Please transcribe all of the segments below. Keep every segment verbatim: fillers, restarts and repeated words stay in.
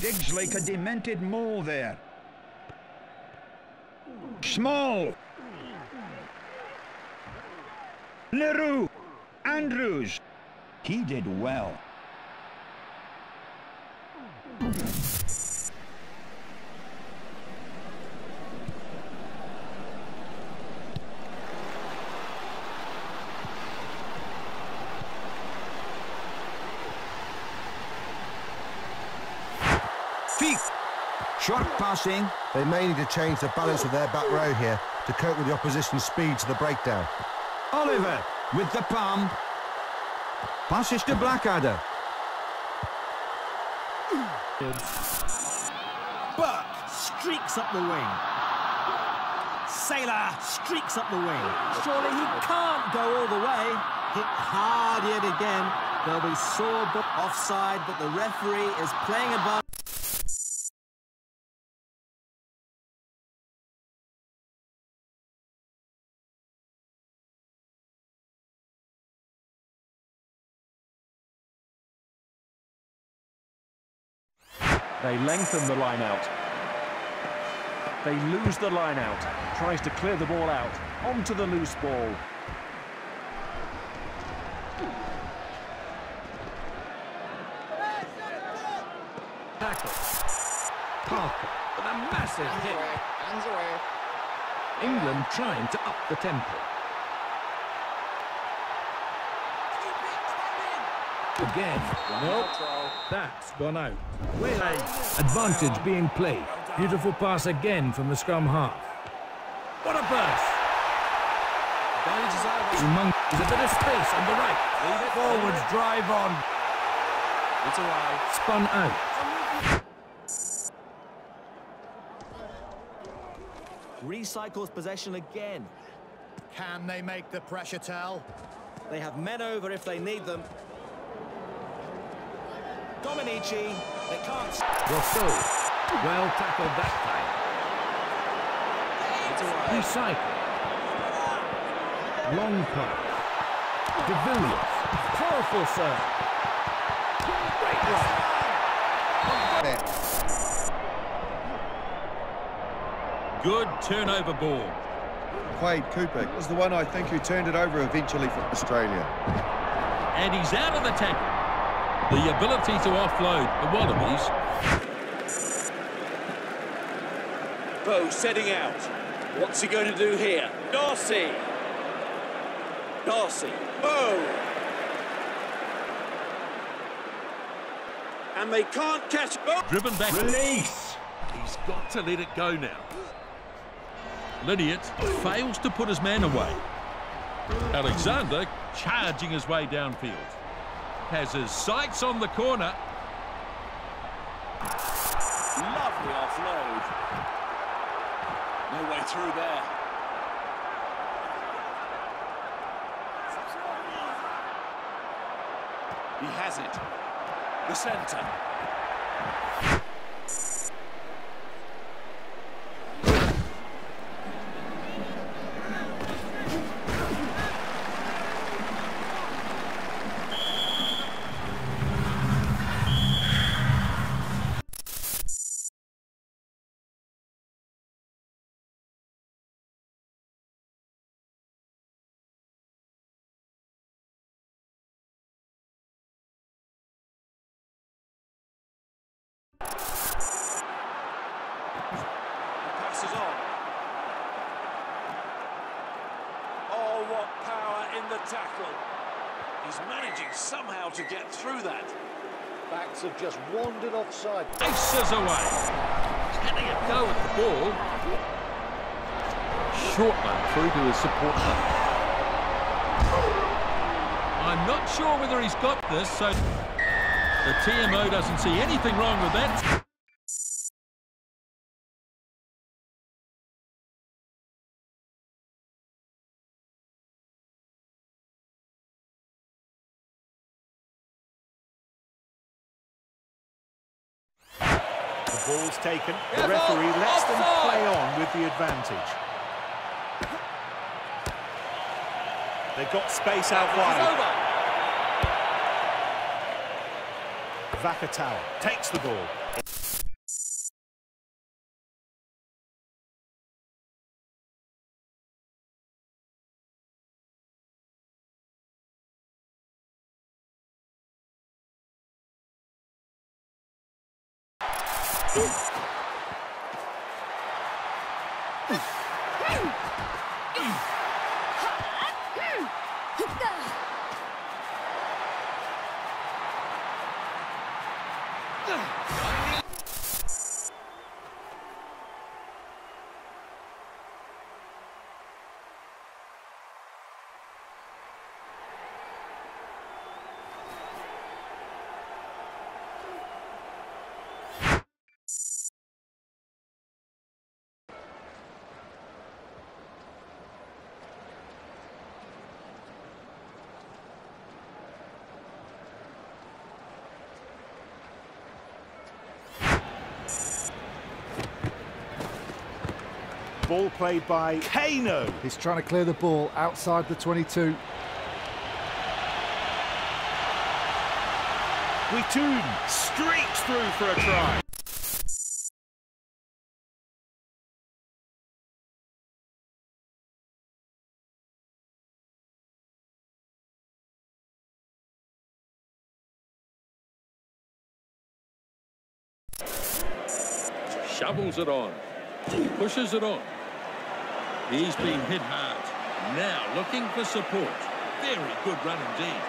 Digs like a demented mole there. Small. Leroux. Andrews. He did well. Short passing. They may need to change the balance of their back row here to cope with the opposition's speed to the breakdown. Oliver with the palm. Passes to Blackadder. Burke streaks up the wing. Sailor streaks up the wing. Surely he can't go all the way. Hit hard yet again. They'll be sore but offside, but the referee is playing above. They lengthen the line out. They lose the line out. Tries to clear the ball out. Onto the loose ball. Tackle. Parker with a massive hit. Hands away. England trying to up the tempo. Again, nope, that's gone out. Advantage being played. Beautiful pass again from the scrum half. What a burst! There's a bit of space on the right. Forwards drive on. It's alright. Spun out. Recycles possession again. Can they make the pressure tell? They have men over if they need them. Dominici, they can't... Rousseau, well tackled that time. Recycle. Long pass. De Villiers, powerful serve. Great run. Good turnover ball. Quade Cooper was the one, I think, who turned it over eventually for Australia. And he's out of the tackle. The ability to offload the Wallabies. Boe setting out. What's he going to do here? Darcy. Darcy. Boe. And they can't catch Boe. Driven back. Release. He's got to let it go now. Lenniott fails to put his man away. Alexander charging his way downfield. Has his sights on the corner. Lovely offload. No way through there. He has it. The centre. On. Oh, what power in the tackle. He's managing somehow to get through that. Backs have just wandered offside. Aces away. Can he go at the ball? Short one through to his supporter. I'm not sure whether he's got this, so the T M O doesn't see anything wrong with that. Ball's taken. The referee lets them play on with the advantage. They've got space out wide. Vakatao takes the ball. Ooh. Ball played by Kano. He's trying to clear the ball outside the twenty-two. Witu streaks through for a try. Shovels it on. Pushes it on. He's been hit hard. Now looking for support. Very good run indeed.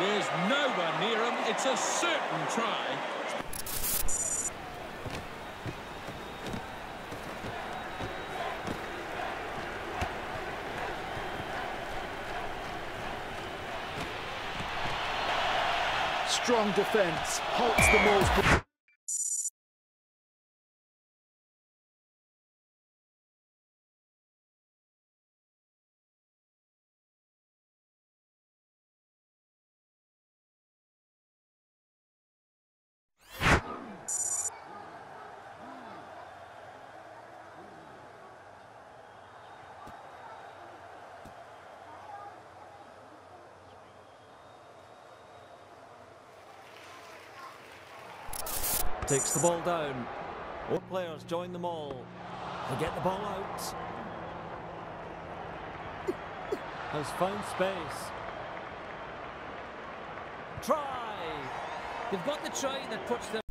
There's no one near him. It's a certain try. Strong defence. Halts the Moors. Takes the ball down. All players join them all. They get the ball out. Has found space. Try! They've got the try that puts them